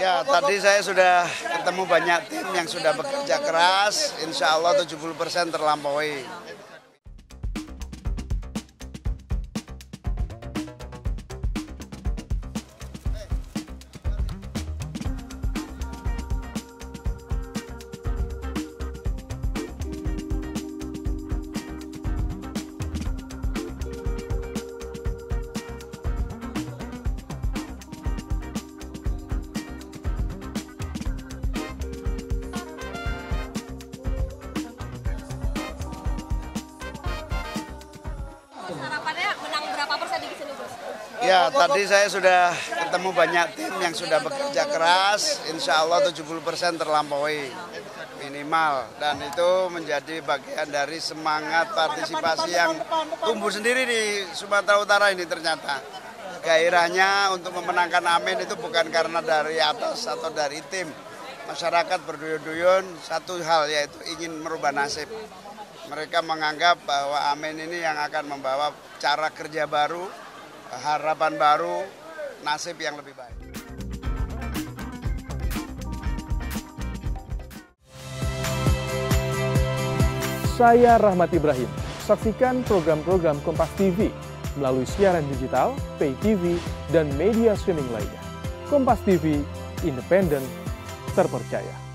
Ya, tadi saya sudah ketemu banyak tim yang sudah bekerja keras, insya Allah 70% terlampaui. Ya, tadi saya sudah ketemu banyak tim yang sudah bekerja keras, insya Allah 70% terlampaui minimal. Dan itu menjadi bagian dari semangat partisipasi yang tumbuh sendiri di Sumatera Utara ini ternyata. Gairahnya untuk memenangkan Amin itu bukan karena dari atas atau dari tim. Masyarakat berduyun-duyun satu hal, yaitu ingin merubah nasib. Mereka menganggap bahwa Amin ini yang akan membawa cara kerja baru, harapan baru, nasib yang lebih baik. Saya Rahmat Ibrahim. Saksikan program-program Kompas TV melalui siaran digital, pay TV, dan media streaming lainnya. Kompas TV, independen, terpercaya.